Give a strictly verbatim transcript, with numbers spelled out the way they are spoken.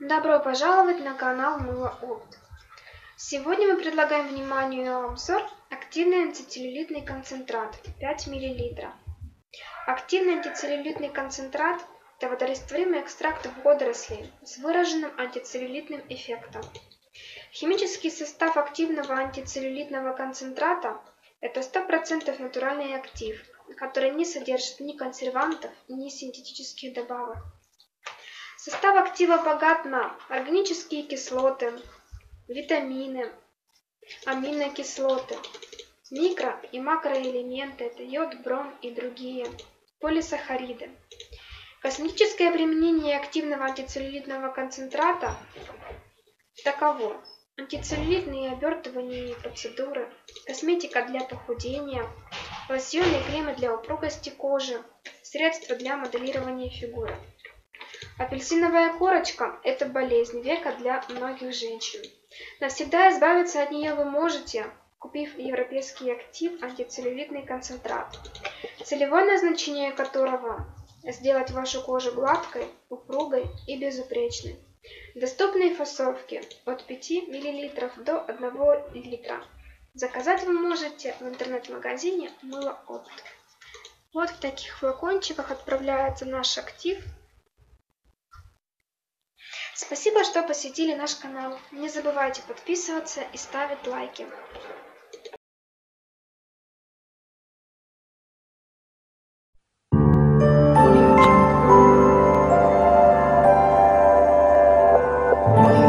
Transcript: Добро пожаловать на канал Мыло-Опт. Сегодня мы предлагаем вниманию обзор активный антицеллюлитный концентрат пять миллилитров. Активный антицеллюлитный концентрат – это водорастворимый экстракт водорослей с выраженным антицеллюлитным эффектом. Химический состав активного антицеллюлитного концентрата – это сто процентов натуральный актив, который не содержит ни консервантов, ни синтетических добавок. Состав актива богат на органические кислоты, витамины, аминокислоты, микро- и макроэлементы, это йод, бром и другие, полисахариды. Косметическое применение активного антицеллюлитного концентрата таково: антицеллюлитные обертывания и процедуры, косметика для похудения, лосьоны и кремы для упругости кожи, средства для моделирования фигуры. Апельсиновая корочка – это болезнь века для многих женщин. Навсегда избавиться от нее вы можете, купив европейский актив антицеллюлитный концентрат, целевое назначение которого – сделать вашу кожу гладкой, упругой и безупречной. Доступные фасовки от пяти миллилитров до одного литра. Заказать вы можете в интернет-магазине Мыло-От. Вот в таких флакончиках отправляется наш актив. Спасибо, что посетили наш канал. Не забывайте подписываться и ставить лайки. Thank you.